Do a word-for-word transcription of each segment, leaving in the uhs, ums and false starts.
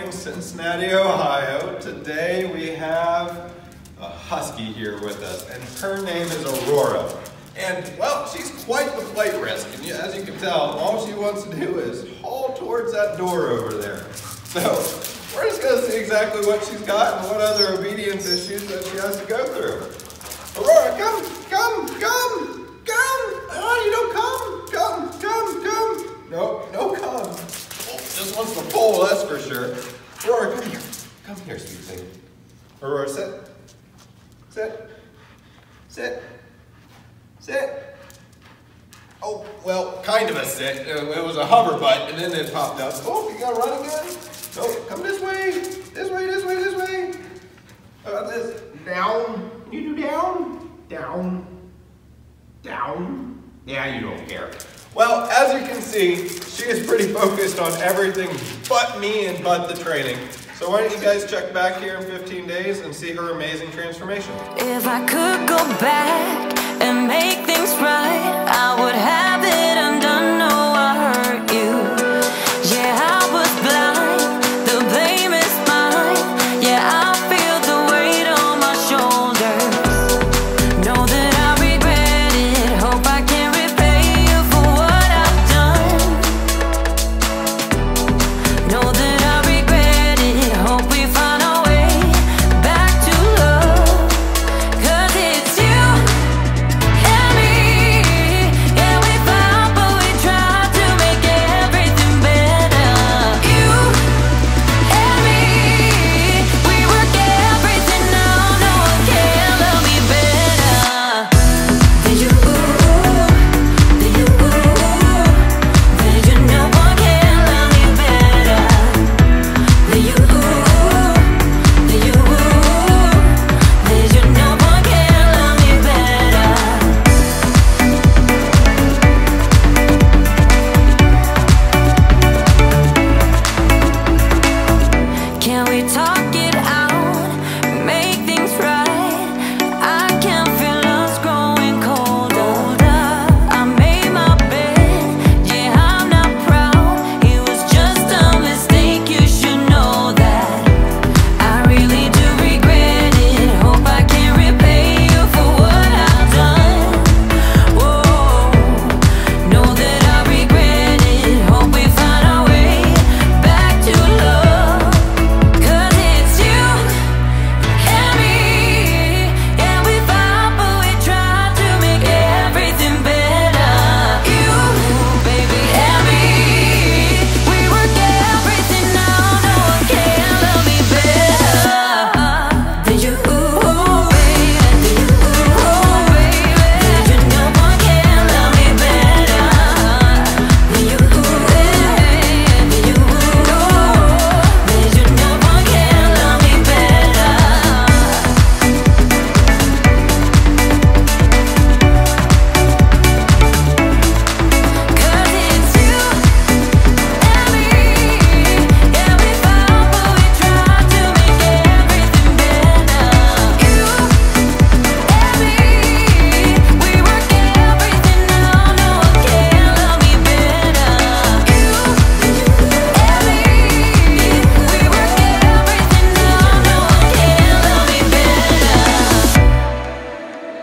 Training, Cincinnati, Ohio. Today we have a Husky here with us, and her name is Aurora. And, well, she's quite the plate risk, and as you can tell, all she wants to do is haul towards that door over there. So, we're just going to see exactly what she's got and what other obedience issues that she has to go through. Aurora, come, come, come, come! Oh, you don't come! Come, come, come! No, no come! Oh, just wants to pull, that's for sure. Aurora, come here. Come here, sweet thing. Aurora, sit. Sit. Sit. Sit. Oh, well, kind of a sit. It was a hover butt, and then it popped up. Oh, you gotta run again? No, come this way. This way, this way, this way. How about this? Down. You do down. Down. Down. Yeah, you don't care. Well, as you can see, she is pretty focused on everything but me and but the training. So why don't you guys check back here in fifteen days and see her amazing transformation. If I could go back and make things right, I would have it undone. No, I hurt you. Yeah, I was blind. The blame is mine. Yeah, I feel the weight on my shoulders. Know that I regret it. Hope I can repay you for what I've done. Know that.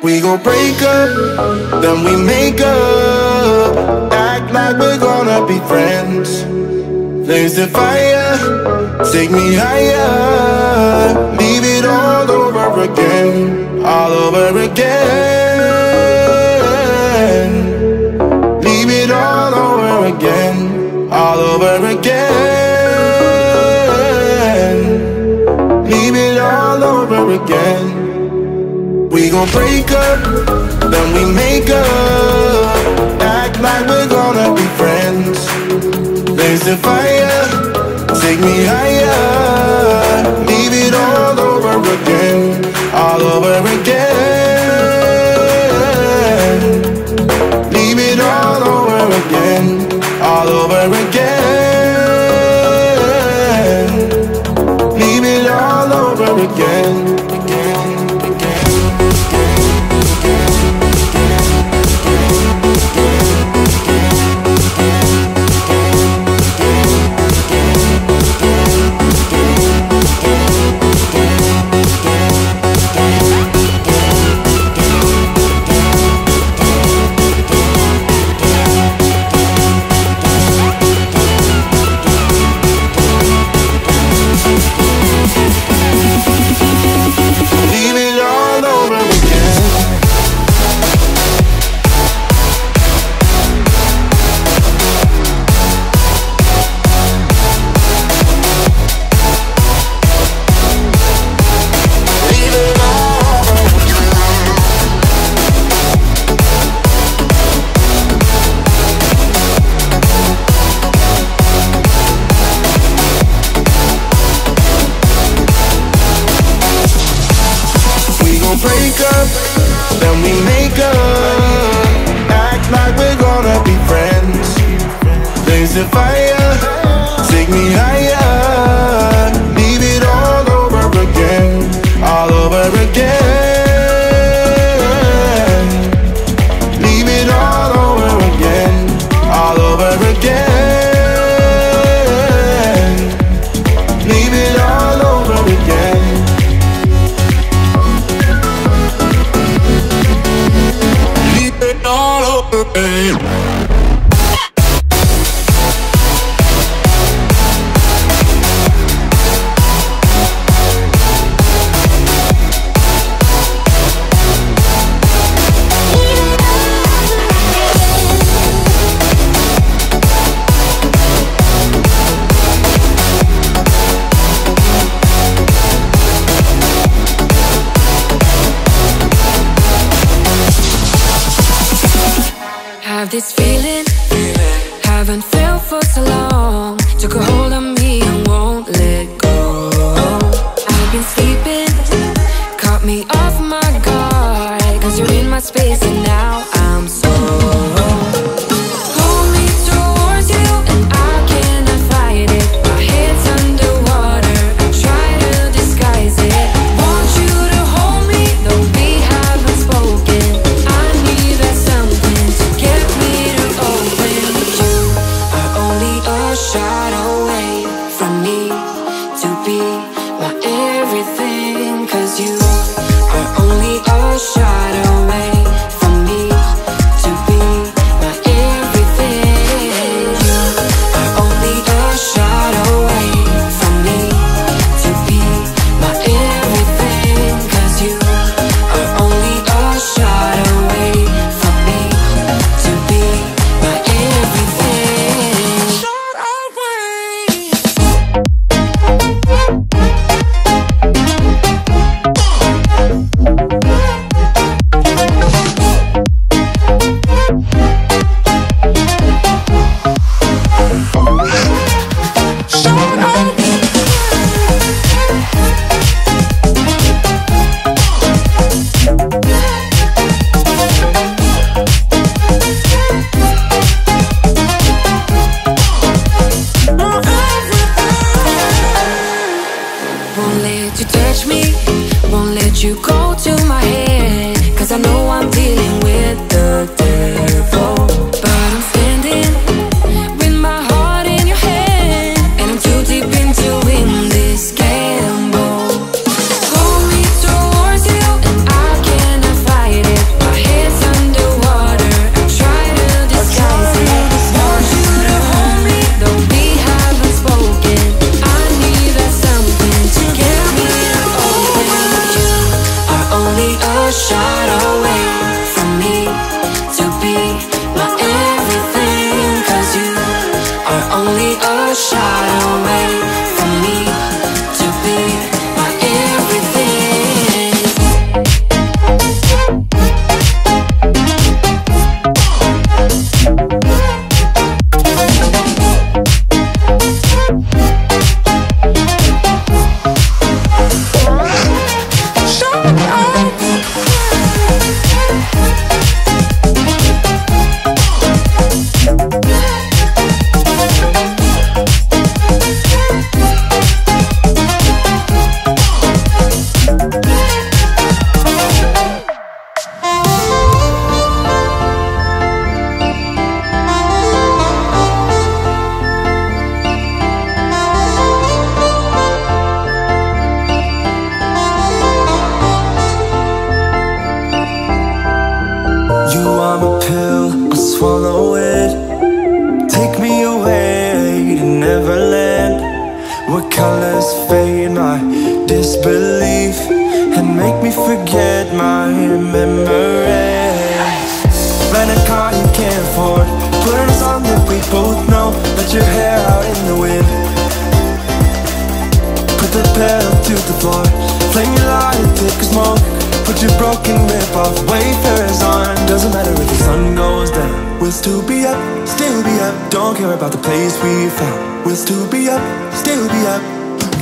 We gon' break up, then we make up. Act like we're gonna be friends. There's the fire, take me higher. Leave it all over again, all over again. Leave it all over again, all over again. Leave it all over again. We gon' break up, then we make up. Act like we're gonna be friends. Blaze the fire, take me higher. Leave it all over again, all over again. Leave it all over again, all over again. Leave it all over again. Get up, then we make up. Act like we're gonna be friends. Blaze the fire, take me higher. Leave it all over again, all over again. Leave it all over again, all over again. Leave it all over again. Leave it all over again. Have this feeling, feeling, haven't felt for so long. Took a hold on me and won't let go. I've been sleeping, caught me off my guard. Cause you're in my space and now I'm so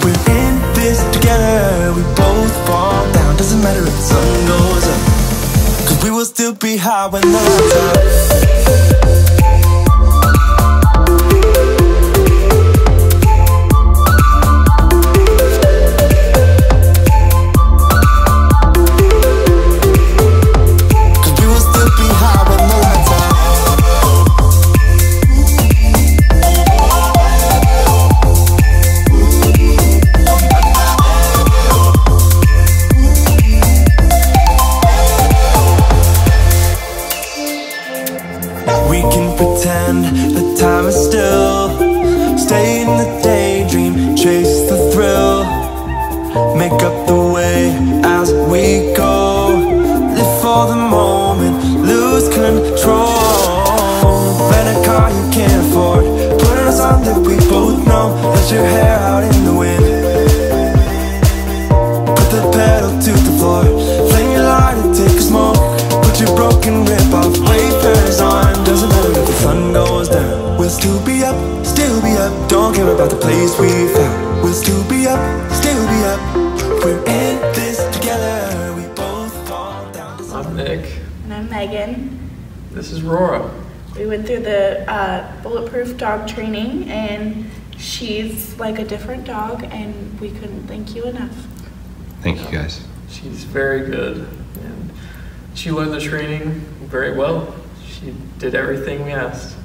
We're in this together, we both fall down. Doesn't matter if the sun goes up. we will still be high when the time. This is Aurora. We went through the uh, Bulletproof Dog Training, and she's like a different dog, and we couldn't thank you enough. Thank you guys. She's very good, and she learned the training very well. She did everything we asked.